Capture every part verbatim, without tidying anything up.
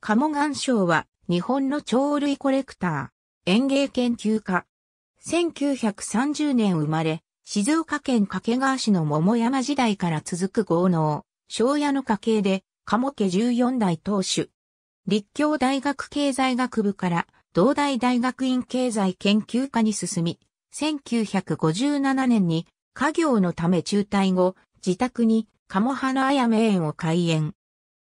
鴨雁章は日本の鳥類コレクター、園芸研究家。せんきゅうひゃくさんじゅうねん生まれ、静岡県掛川市の桃山時代から続く豪農、庄屋の家系で、鴨家じゅうよんだい当主。立教大学経済学部から、同大大学院経済研究科に進み、せんきゅうひゃくごじゅうななねんに家業のため中退後、自宅に鴨花あやめ園を開園。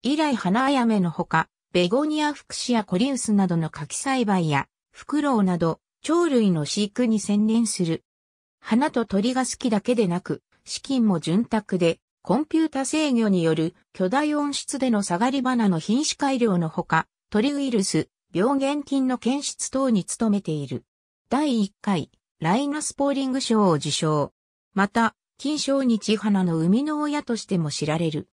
以来花あやめのほか、ベゴニアフクシアコリウスなどの柿栽培や、フクロウなど、鳥類の飼育に専念する。花と鳥が好きだけでなく、資金も潤沢で、コンピュータ制御による巨大温室でのサガリバナの品種改良のほか、鳥ウイルス、病原菌の検出等に努めている。だいいっかい、ライナスポーリング賞を受賞。また、金賞日花の生みの親としても知られる。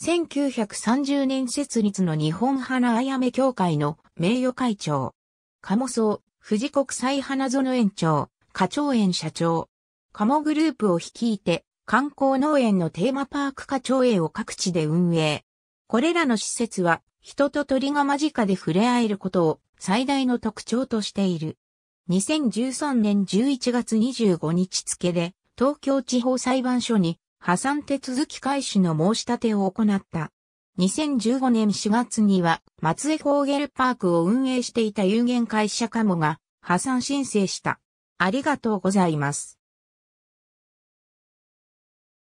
せんきゅうひゃくさんじゅうねん設立の日本花あやめ協会の名誉会長。鴨荘、富士国際花園園長、花鳥園社長。鴨グループを率いて、観光農園のテーマパーク花鳥園を各地で運営。これらの施設は、人と鳥が間近で触れ合えることを最大の特徴としている。にせんじゅうさんねんじゅういちがつにじゅうごにち付で、東京地方裁判所に破産手続き開始の申し立てを行った。にせんじゅうごねんしがつには、松江フォーゲルパークを運営していた有限会社カモが破産申請した。ありがとうございます。